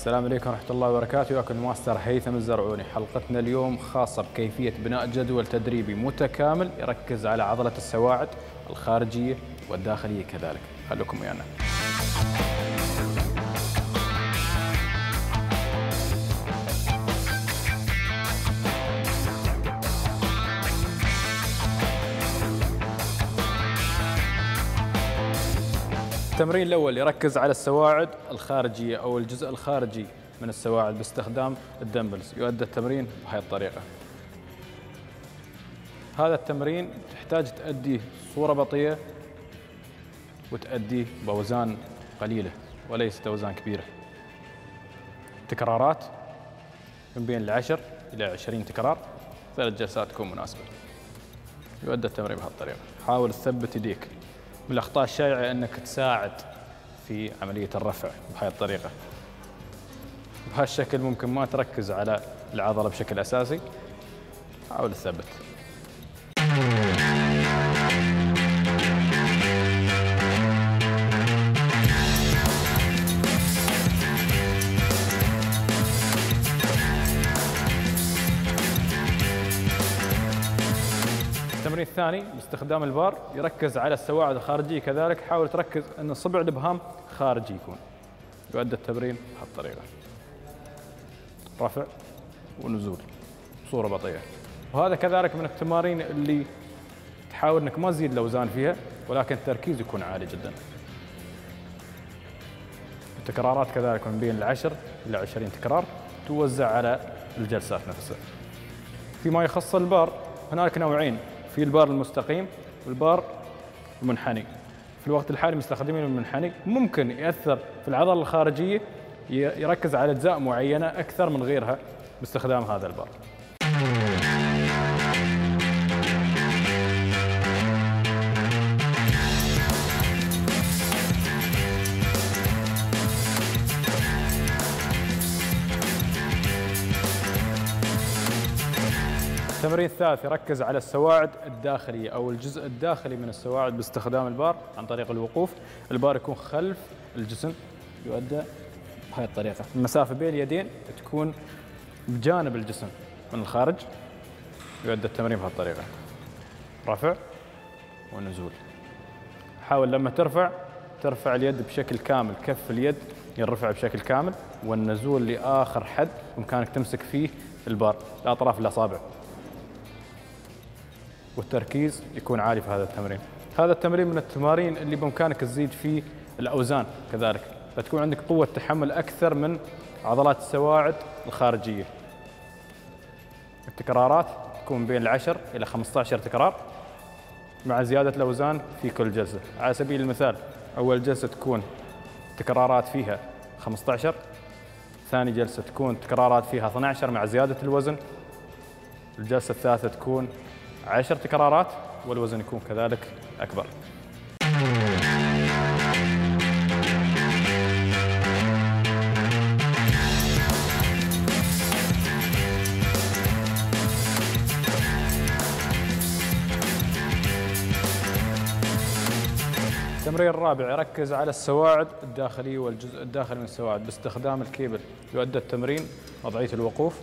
السلام عليكم ورحمة الله وبركاته، وياكم الماستر هيثم الزرعوني. حلقتنا اليوم خاصة بكيفية بناء جدول تدريبي متكامل يركز على عضلة السواعد الخارجية والداخلية كذلك. خلوكم ويانا. التمرين الأول يركز على السواعد الخارجية أو الجزء الخارجي من السواعد باستخدام الدمبلز. يؤدى التمرين بهذه الطريقة. هذا التمرين تحتاج تؤديه بصورة بطيئة وتؤديه بأوزان قليلة وليست أوزان كبيرة. تكرارات من بين 10 إلى 20 تكرار، 3 جلسات تكون مناسبة. يؤدى التمرين بهذه الطريقة. حاول تثبت يديك. من الأخطاء الشائعة أنك تساعد في عملية الرفع بهذه الطريقة. بهالشكل ممكن ما تركز على العضلة بشكل أساسي. حاول تثبت. التمرين الثاني باستخدام البار يركز على السواعد الخارجية كذلك. حاول تركز أن صبع الإبهام خارجي يكون. يؤدى التمرين بهالطريقة. رفع ونزول بصورة بطيئة. وهذا كذلك من التمارين اللي تحاول أنك ما تزيد الأوزان فيها ولكن التركيز يكون عالي جدا. التكرارات كذلك من بين 10 إلى 20 تكرار، توزع على الجلسات نفسها. فيما يخص البار، هناك نوعين، في البار المستقيم والبار المنحني. في الوقت الحالي مستخدمين المنحني، ممكن يأثر في العضلة الخارجية، يركز على أجزاء معينة أكثر من غيرها باستخدام هذا البار. التمرين الثالث يركز على السواعد الداخلية أو الجزء الداخلي من السواعد باستخدام البار عن طريق الوقوف. البار يكون خلف الجسم. يؤدى بهذه الطريقة. المسافة بين اليدين تكون بجانب الجسم من الخارج. يؤدى التمرين بهذه الطريقة. رفع ونزول. حاول لما ترفع اليد بشكل كامل، كف اليد ينرفع بشكل كامل، والنزول لآخر حد بإمكانك تمسك فيه البار لأطراف الأصابع. والتركيز يكون عالي في هذا التمرين. هذا التمرين من التمارين اللي بإمكانك تزيد فيه الأوزان كذلك، فتكون عندك قوة تحمل أكثر من عضلات السواعد الخارجية. التكرارات تكون بين 10 إلى 15 تكرار مع زيادة الأوزان في كل جلسة. على سبيل المثال، أول جلسة تكون تكرارات فيها 15، ثاني جلسة تكون تكرارات فيها 12 مع زيادة الوزن، الجلسة الثالثة تكون 10 تكرارات والوزن يكون كذلك أكبر. التمرين الرابع يركز على السواعد الداخلية والجزء الداخلي من السواعد باستخدام الكيبل. يؤدى التمرين وضعية الوقوف.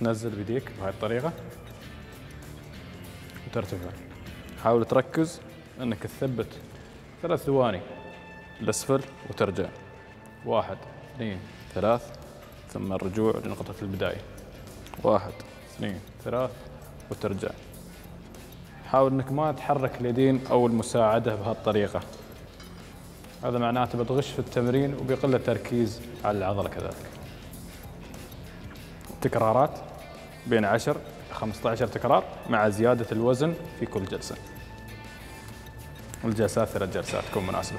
تنزل بيديك بهذه الطريقة وترتفع. حاول تركز أنك تثبت 3 ثواني لأسفل وترجع. 1 2 3 ثم الرجوع لنقطة البداية. 1 2 3 وترجع. حاول أنك ما تحرك اليدين أو المساعدة بهالطريقة. هذا معناته بتغش في التمرين وبيقل التركيز على العضلة كذلك. تكرارات بين 10 إلى 15 تكرار مع زيادة الوزن في كل جلسة. الجلسات 3 جلسات تكون مناسبة.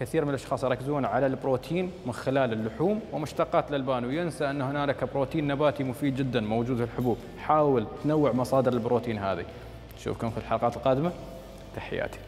كثير من الأشخاص يركزون على البروتين من خلال اللحوم ومشتقات الألبان، وينسى أن هنالك بروتين نباتي مفيد جدا موجود في الحبوب. حاول تنوع مصادر البروتين هذه. نشوفكم في الحلقات القادمة. تحياتي.